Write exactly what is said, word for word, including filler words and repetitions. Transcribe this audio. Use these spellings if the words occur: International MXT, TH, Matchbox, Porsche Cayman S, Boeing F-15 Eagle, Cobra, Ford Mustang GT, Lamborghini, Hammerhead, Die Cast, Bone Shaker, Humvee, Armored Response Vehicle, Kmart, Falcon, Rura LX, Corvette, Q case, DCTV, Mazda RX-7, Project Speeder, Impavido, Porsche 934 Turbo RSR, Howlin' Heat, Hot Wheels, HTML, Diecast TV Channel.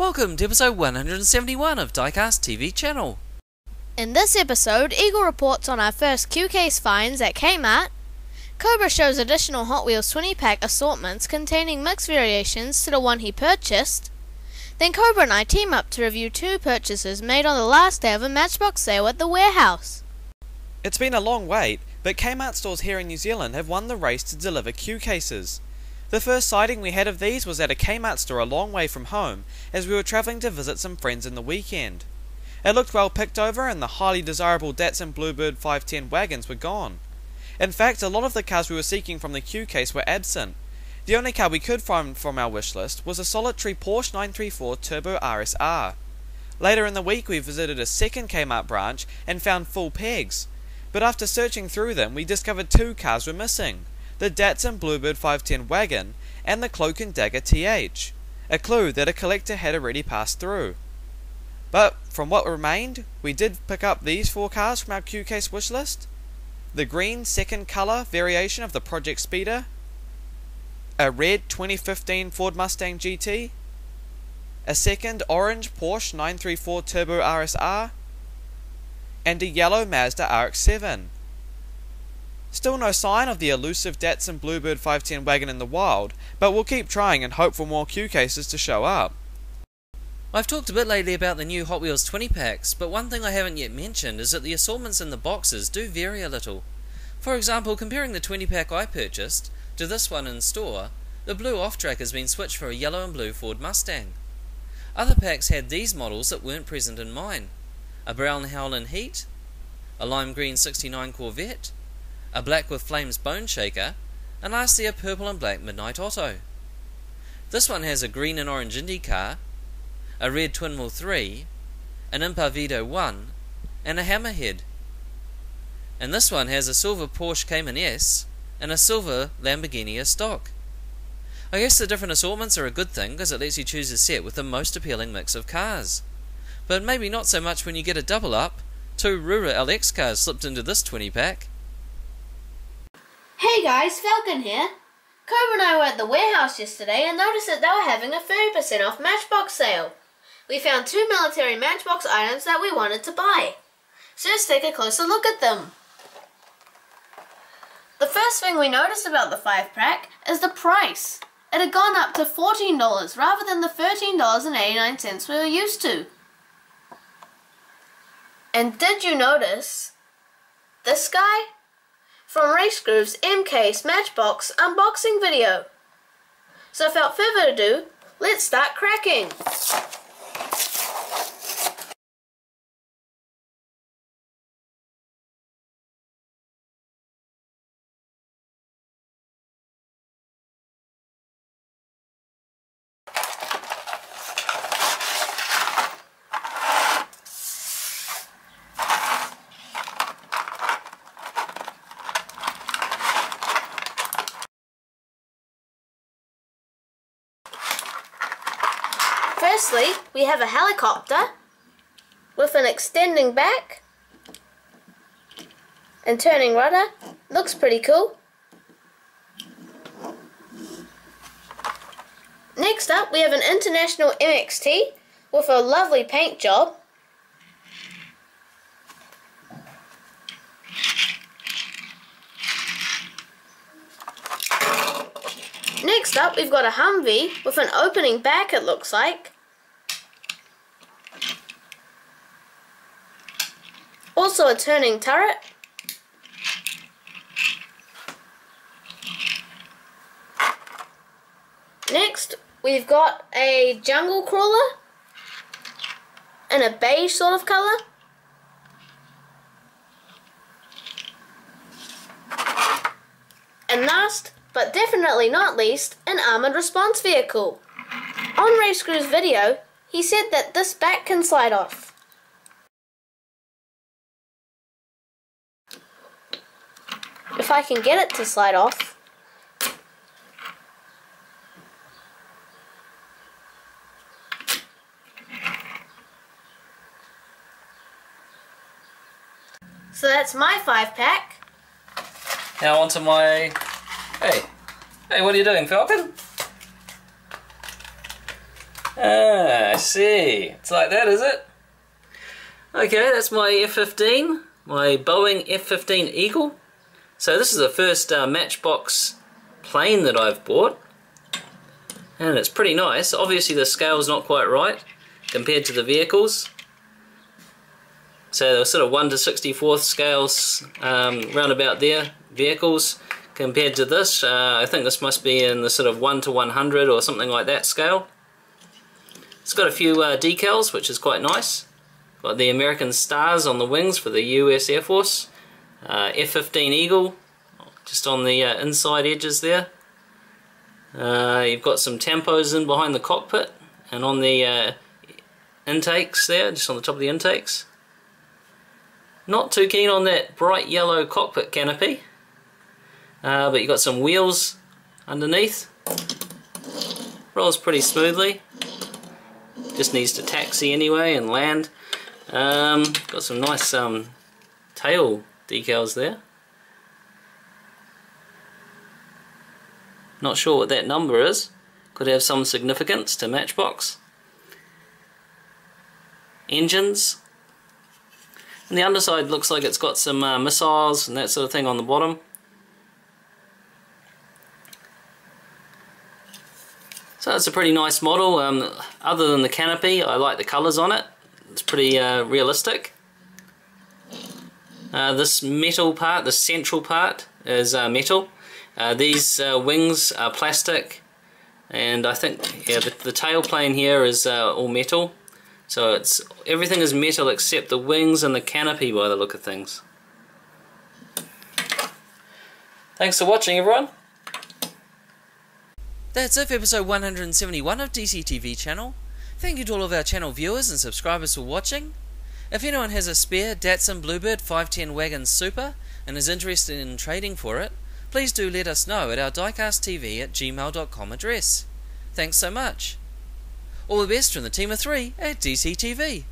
Welcome to episode one hundred seventy-one of Diecast T V Channel. In this episode, Eagle reports on our first Q case finds at Kmart, Cobra shows additional Hot Wheels twenty pack assortments containing mixed variations to the one he purchased, then Cobra and I team up to review two purchases made on the last day of a Matchbox sale at the Warehouse. It's been a long wait, but Kmart stores here in New Zealand have won the race to deliver Q cases. The first sighting we had of these was at a Kmart store a long way from home, as we were travelling to visit some friends in the weekend. It looked well picked over and the highly desirable Datsun Bluebird five ten wagons were gone. In fact, a lot of the cars we were seeking from the Q case were absent. The only car we could find from our wish list was a solitary Porsche nine three four Turbo R S R. Later in the week we visited a second Kmart branch and found full pegs, but after searching through them we discovered two cars were missing: the Datsun Bluebird five ten Wagon, and the Cloak and Dagger T H, a clue that a collector had already passed through. But from what remained, we did pick up these four cars from our Q case wishlist: the green second colour variation of the Project Speeder, a red twenty fifteen Ford Mustang G T, a second orange Porsche nine three four Turbo R S R, and a yellow Mazda R X seven. Still no sign of the elusive Datsun Bluebird five ten wagon in the wild, but we'll keep trying and hope for more Q cases to show up. I've talked a bit lately about the new Hot Wheels twenty packs, but one thing I haven't yet mentioned is that the assortments in the boxes do vary a little. For example, comparing the twenty pack I purchased to this one in store, the blue off-track has been switched for a yellow and blue Ford Mustang. Other packs had these models that weren't present in mine: a brown Howlin' Heat, a lime green sixty-nine Corvette, a black with flames Bone Shaker, and lastly a purple and black Midnight Auto. This one has a green and orange Indy car, a red Twin Mill three, an Impavido one, and a Hammerhead. And this one has a silver Porsche Cayman S and a silver Lamborghini as stock. I guess the different assortments are a good thing because it lets you choose a set with the most appealing mix of cars. But maybe not so much when you get a double up: two Rura L X cars slipped into this twenty pack. Hey guys, Falcon here. Cobra and I were at the Warehouse yesterday and noticed that they were having a thirty percent off Matchbox sale. We found two military Matchbox items that we wanted to buy, so let's take a closer look at them. The first thing we noticed about the five pack is the price. It had gone up to fourteen dollars rather than the thirteen dollars and eighty-nine cents we were used to. And did you notice this guy? From Race Groove's M K's Matchbox unboxing video. So without further ado, let's start cracking! Firstly, we have a helicopter with an extending back and turning rudder. Looks pretty cool. Next up, we have an International M X T with a lovely paint job. Next up, we've got a Humvee with an opening back, it looks like. Also a turning turret. Next, we've got a Jungle Crawler in a beige sort of colour. And last, but definitely not least, an Armored Response Vehicle. On Race Groove's video, he said that this back can slide off. If I can get it to slide off. So that's my five pack. Now onto my... Hey, hey, what are you doing, Falcon? Ah, I see. It's like that, is it? Okay, that's my F fifteen, my Boeing F fifteen Eagle. So this is the first uh, Matchbox plane that I've bought, and it's pretty nice. Obviously the scale's not quite right compared to the vehicles. So they're sort of one to sixty-fourth scales um, round about there, vehicles, compared to this. Uh, I think this must be in the sort of one to one hundred or something like that scale. It's got a few uh, decals, which is quite nice. Got the American stars on the wings for the U S Air Force. Uh, F fifteen Eagle, just on the uh, inside edges there. Uh, you've got some tampos in behind the cockpit and on the uh, intakes there, just on the top of the intakes. Not too keen on that bright yellow cockpit canopy, uh, but you've got some wheels underneath. Rolls pretty smoothly, just needs to taxi anyway and land. Um, got some nice um, tail decals there. Not sure what that number is, could have some significance to Matchbox. Engines. And the underside looks like it's got some uh, missiles and that sort of thing on the bottom. So it's a pretty nice model. Um, other than the canopy, I like the colours on it. It's pretty uh, realistic. Uh, this metal part, the central part, is uh, metal. Uh, these uh, wings are plastic, and I think yeah, the, the tailplane here is uh, all metal. So it's everything is metal except the wings and the canopy by the look of things. Thanks for watching, everyone. That's it for episode one hundred seventy-one of D C T V Channel. Thank you to all of our channel viewers and subscribers for watching. If anyone has a spare Datsun Bluebird five ten Wagon Super and is interested in trading for it, please do let us know at our diecast T V at gmail dot com address. Thanks so much. All the best from the team of three at D C T V.